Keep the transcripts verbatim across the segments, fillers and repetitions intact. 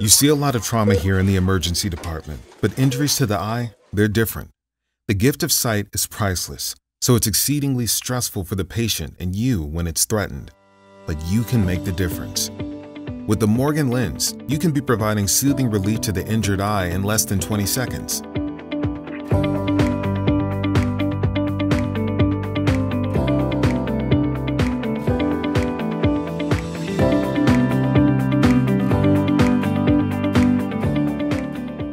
You see a lot of trauma here in the emergency department, but injuries to the eye, they're different. The gift of sight is priceless, so it's exceedingly stressful for the patient and you when it's threatened. But you can make the difference. With the Morgan Lens, you can be providing soothing relief to the injured eye in less than twenty seconds.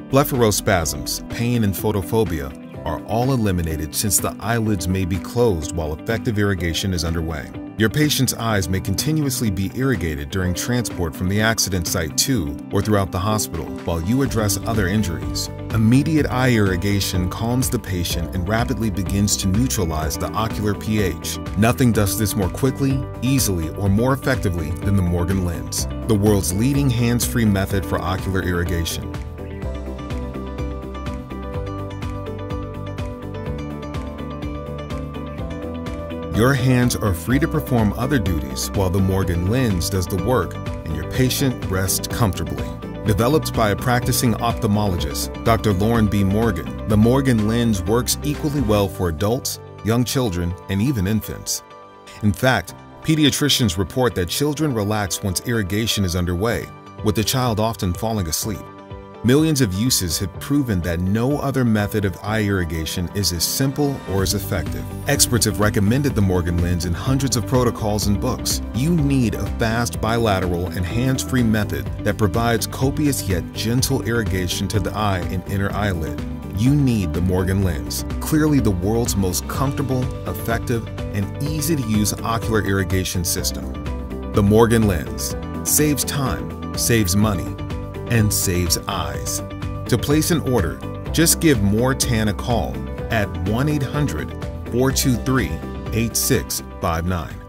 Blepharospasms, pain, and photophobia are all eliminated since the eyelids may be closed while effective irrigation is underway. Your patient's eyes may continuously be irrigated during transport from the accident site to or throughout the hospital while you address other injuries. Immediate eye irrigation calms the patient and rapidly begins to neutralize the ocular pH. Nothing does this more quickly, easily, or more effectively than the Morgan Lens, the world's leading hands-free method for ocular irrigation. Your hands are free to perform other duties while the Morgan Lens does the work and your patient rests comfortably. Developed by a practicing ophthalmologist, Doctor Lauren B. Morgan, the Morgan Lens works equally well for adults, young children, and even infants. In fact, pediatricians report that children relax once irrigation is underway, with the child often falling asleep. Millions of uses have proven that no other method of eye irrigation is as simple or as effective. Experts have recommended the Morgan Lens in hundreds of protocols and books. You need a fast, bilateral, and hands-free method that provides copious yet gentle irrigation to the eye and inner eyelid. You need the Morgan Lens, clearly the world's most comfortable, effective, and easy-to-use ocular irrigation system. The Morgan Lens saves time, saves money, and saves eyes. To place an order, just give More Tan a call at one eight hundred, four two three, eight six five nine.